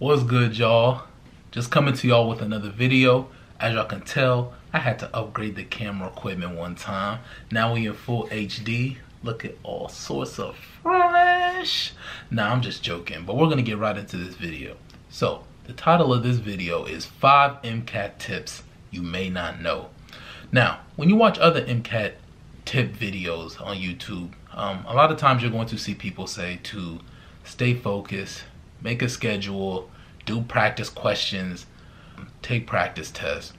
What's good, y'all? Just coming to y'all with another video. As y'all can tell, I had to upgrade the camera equipment one time. Now we in full HD. Look at all sorts of fresh. Nah, I'm just joking, but we're gonna get right into this video. So the title of this video is 5 MCAT tips you may not know. Now, when you watch other MCAT tip videos on YouTube, a lot of times you're going to see people say to stay focused, make a schedule, do practice questions, take practice tests.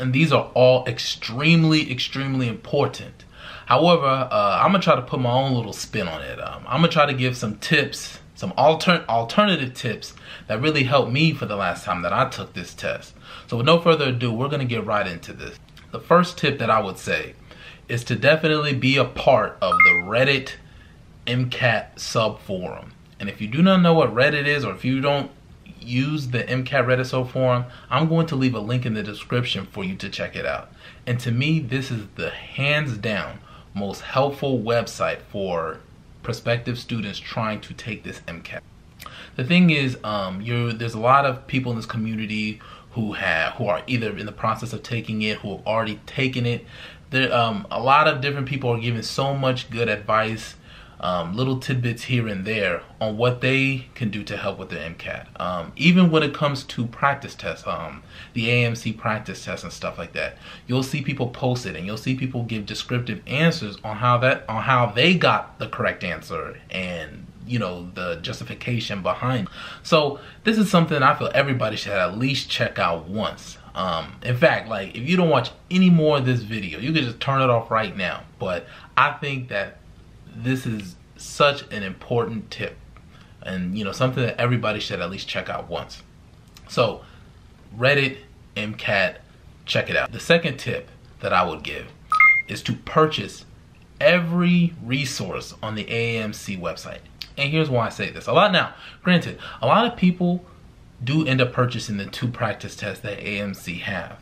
And these are all extremely, extremely important. However, I'm gonna try to put my own little spin on it. I'm gonna try to give some tips, some alternative tips that really helped me for the last time that I took this test. So with no further ado, we're gonna get right into this. The first tip that I would say is to definitely be a part of the Reddit MCAT subforum. And if you do not know what Reddit is, or if you don't use the MCAT Reddit subforum, I'm going to leave a link in the description for you to check it out. And to me, this is the hands down most helpful website for prospective students trying to take this MCAT. The thing is, there's a lot of people in this community who are either in the process of taking it, who have already taken it. A lot of different people are giving so much good advice. Little tidbits here and there on what they can do to help with their MCAT. Even when it comes to practice tests, the AAMC practice tests and stuff like that, you'll see people post it and you'll see people give descriptive answers on how they got the correct answer and, you know, the justification behind. So this is something I feel everybody should at least check out once. In fact, like, if you don't watch any more of this video, you can just turn it off right now. But I think that this is such an important tip and, you know, something that everybody should at least check out once. So Reddit, MCAT, check it out. The second tip that I would give is to purchase every resource on the AAMC website. And here's why I say this. Granted, a lot of people do end up purchasing the 2 practice tests that AAMC have.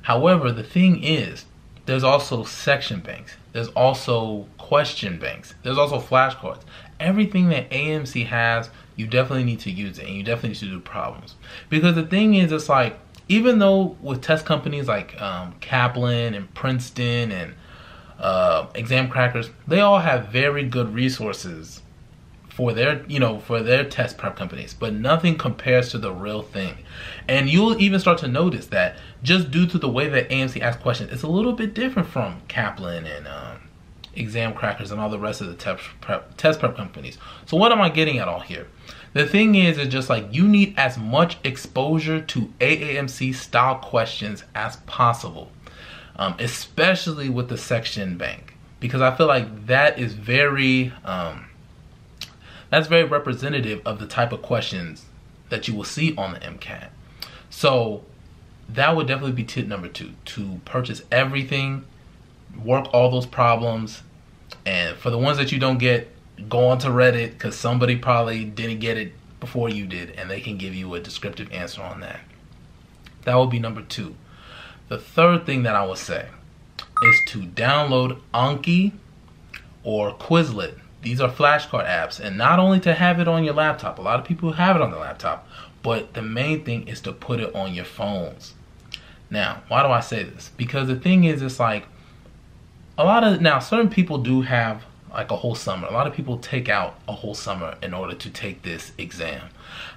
However, the thing is, there's also section banks. There's also question banks. There's also flashcards. Everything that AAMC has, you definitely need to use it, and you definitely need to do problems. Because the thing is, it's like, even though with test companies like Kaplan and Princeton and Exam Crackers, they all have very good resources for their, you know, for their test prep companies, but nothing compares to the real thing. And you'll even start to notice that just due to the way that AAMC asks questions, it's a little bit different from Kaplan and Exam Crackers and all the rest of the test prep companies. So what am I getting at all here? The thing is just like, you need as much exposure to AAMC style questions as possible, especially with the section bank, because I feel like that is very, that's very representative of the type of questions that you will see on the MCAT. So that would definitely be tip number 2, to purchase everything, work all those problems, and for the ones that you don't get, go on to Reddit, because somebody probably didn't get it before you did, and they can give you a descriptive answer on that. That would be number 2. The third thing that I would say is to download Anki or Quizlet. These are flashcard apps, and not only to have it on your laptop, a lot of people have it on their laptop, but the main thing is to put it on your phones. Now, why do I say this? Because the thing is, it's like, now certain people do have like a whole summer. A lot of people take out a whole summer in order to take this exam.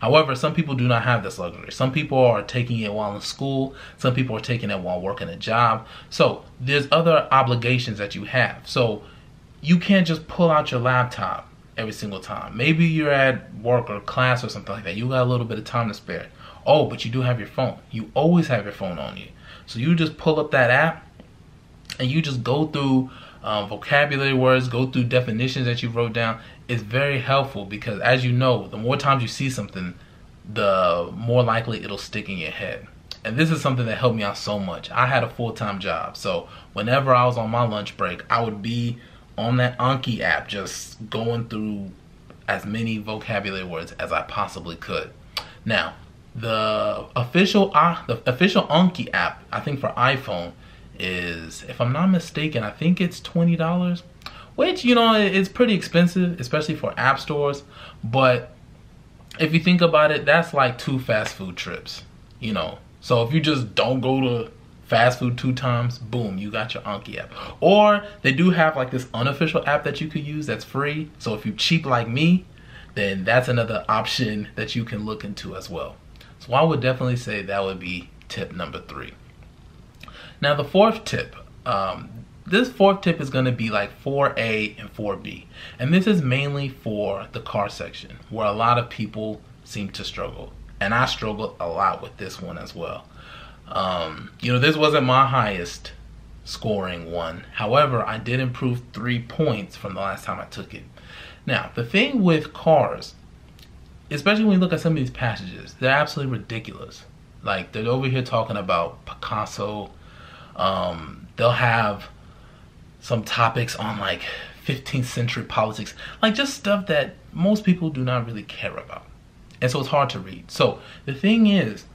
However, some people do not have this luxury. Some people are taking it while in school. Some people are taking it while working a job. So there's other obligations that you have. So you can't just pull out your laptop every single time. Maybe you're at work or class or something like that. You got a little bit of time to spare. Oh, but you do have your phone. You always have your phone on you. So you just pull up that app and you just go through vocabulary words, go through definitions that you wrote down. It's very helpful because, as you know, the more times you see something, the more likely it'll stick in your head. And this is something that helped me out so much. I had a full-time job. So whenever I was on my lunch break, I would be on that Anki app just going through as many vocabulary words as I possibly could. Now, the official Anki app, I think for iPhone, is, if I'm not mistaken, I think it's $20, which, you know, it's pretty expensive, especially for app stores, but if you think about it, that's like 2 fast food trips, you know. So if you just don't go to fast food 2 times, boom, you got your Anki app. Or they do have like this unofficial app that you could use that's free. So if you're cheap like me, then that's another option that you can look into as well. So I would definitely say that would be tip number 3. Now the 4th tip, this 4th tip is going to be like 4A and 4B. And this is mainly for the car section, where a lot of people seem to struggle. And I struggled a lot with this one as well. You know, this wasn't my highest scoring one. However, I did improve 3 points from the last time I took it. Now, the thing with cars, especially when you look at some of these passages, they're absolutely ridiculous. Like, they're over here talking about Picasso. They'll have some topics on like 15th century politics, like just stuff that most people do not really care about. And so it's hard to read. So the thing is,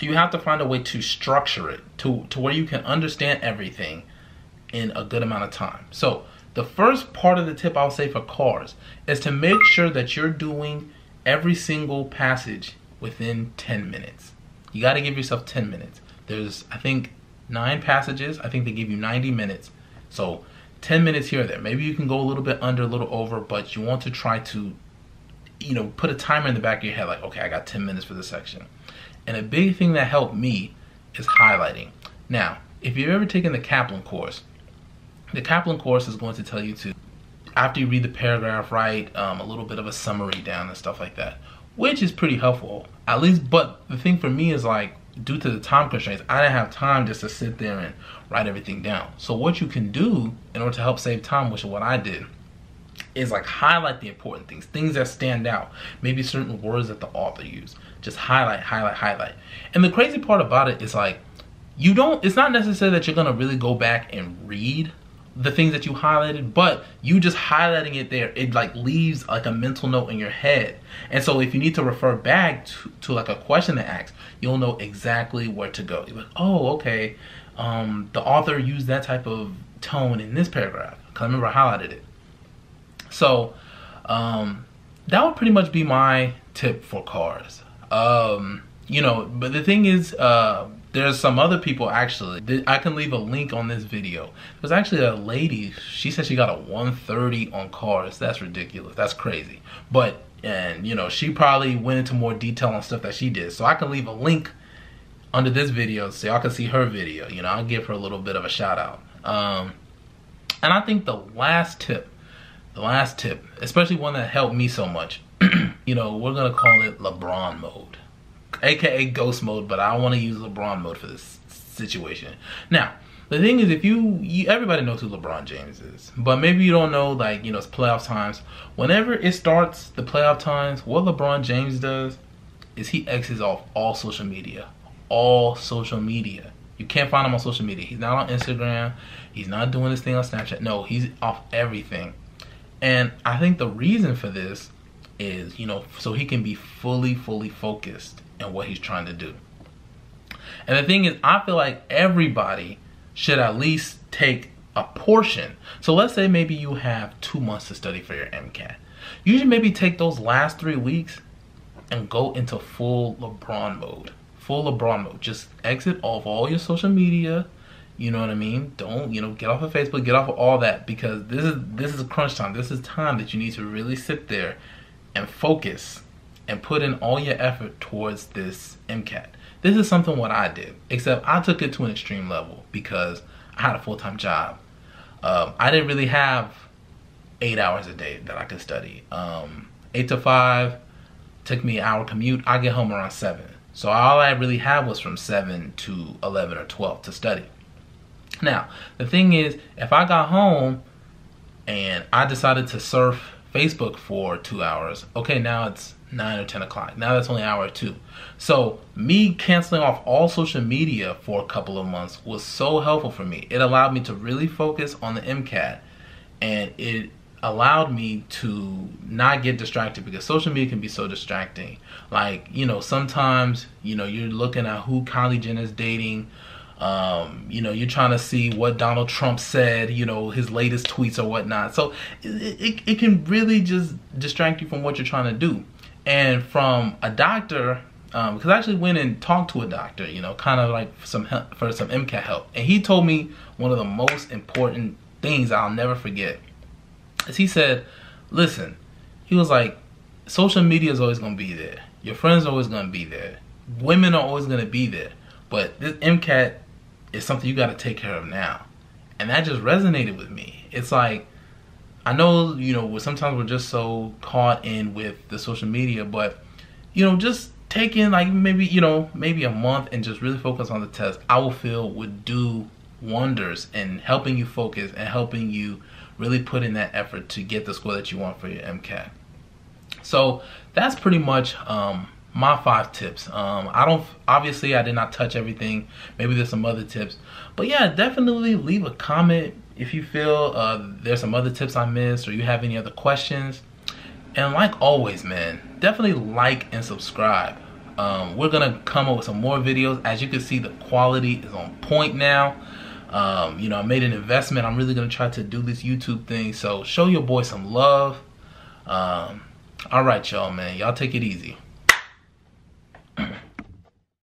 you have to find a way to structure it to where you can understand everything in a good amount of time. So the first part of the tip I'll say for cars is to make sure that you're doing every single passage within 10 minutes. You got to give yourself 10 minutes. There's, I think, 9 passages. I think they give you 90 minutes. So 10 minutes here or there. Maybe you can go a little bit under, a little over, but you want to try to, you know, put a timer in the back of your head like, okay, I got 10 minutes for this section. And a big thing that helped me is highlighting. Now, if you've ever taken the Kaplan course is going to tell you to, after you read the paragraph, write a little bit of a summary down and stuff like that, which is pretty helpful, at least. But the thing for me is, like, due to the time constraints, I didn't have time just to sit there and write everything down. So what you can do in order to help save time, which is what I did, is like highlight the important things, things that stand out, maybe certain words that the author used. Just highlight, highlight, highlight. And the crazy part about it is, like, you don't, it's not necessary that you're gonna really go back and read the things that you highlighted, but you just highlighting it there, it like leaves like a mental note in your head. And so if you need to refer back to like a question that asks, you'll know exactly where to go. You're like, oh, okay, the author used that type of tone in this paragraph, because I remember I highlighted it. So that would pretty much be my tip for cars. You know, but the thing is, there's some other people actually, I can leave a link on this video. There's actually a lady, she said she got a 130 on cars. That's ridiculous, that's crazy. But, and you know, she probably went into more detail on stuff that she did. So I can leave a link under this video so y'all can see her video. You know, I'll give her a little bit of a shout out. And I think the last tip, especially one that helped me so much, you know, we're gonna call it LeBron mode, aka ghost mode, but I want to use LeBron mode for this situation. Now, the thing is, if you everybody knows who LeBron James is, but maybe you don't know, like, you know, it's playoff times. Whenever it starts, the playoff times, what LeBron James does is he exits off all social media. All social media. You can't find him on social media. He's not on Instagram. He's not doing this thing on Snapchat. No, he's off everything. And I think the reason for this is, you know, so he can be fully focused in what he's trying to do. And the thing is, I feel like everybody should at least take a portion. So let's say maybe you have 2 months to study for your MCAT. You should maybe take those last 3 weeks and go into full LeBron mode. Full LeBron mode. Just exit off all your social media. You know what I mean? Don't, you know, get off of Facebook, get off of all that, because this is crunch time. This is time that you need to really sit there and focus and put in all your effort towards this MCAT. This is something what I did, except I took it to an extreme level because I had a full-time job. I didn't really have 8 hours a day that I could study. 8 to 5 took me an hour commute. I get home around 7. So all I really had was from 7 to 11 or 12 to study. Now, the thing is, if I got home and I decided to surf Facebook for 2 hours, okay, now it's 9 or 10 o'clock. Now that's only an hour or 2. So me canceling off all social media for a couple of months was so helpful for me. It allowed me to really focus on the MCAT, and it allowed me to not get distracted, because social media can be so distracting. Like, you know, sometimes, you know, you're looking at who Kylie Jenner's dating. You know, you're trying to see what Donald Trump said, you know, his latest tweets or whatnot. So it can really just distract you from what you're trying to do. And from a doctor, because I actually went and talked to a doctor, you know, kind of like some help, for some MCAT help. And he told me one of the most important things I'll never forget. Is he said, listen, he was like, social media is always going to be there. Your friends are always going to be there. Women are always going to be there. But this MCAT is something you got to take care of now. And that just resonated with me. It's like, I know, you know, sometimes we're just so caught in with the social media, but, you know, just taking like maybe, you know, maybe a month and just really focus on the test, I will feel would do wonders in helping you focus and helping you really put in that effort to get the score that you want for your MCAT. So that's pretty much my 5 tips. I don't, obviously I did not touch everything. Maybe there's some other tips, but yeah, definitely leave a comment if you feel there's some other tips I missed or you have any other questions. And like always, man, definitely like and subscribe. We're gonna come up with some more videos. As you can see, the quality is on point now. You know, I made an investment. I'm really gonna try to do this YouTube thing, so show your boy some love. All right, y'all, man. Y'all take it easy.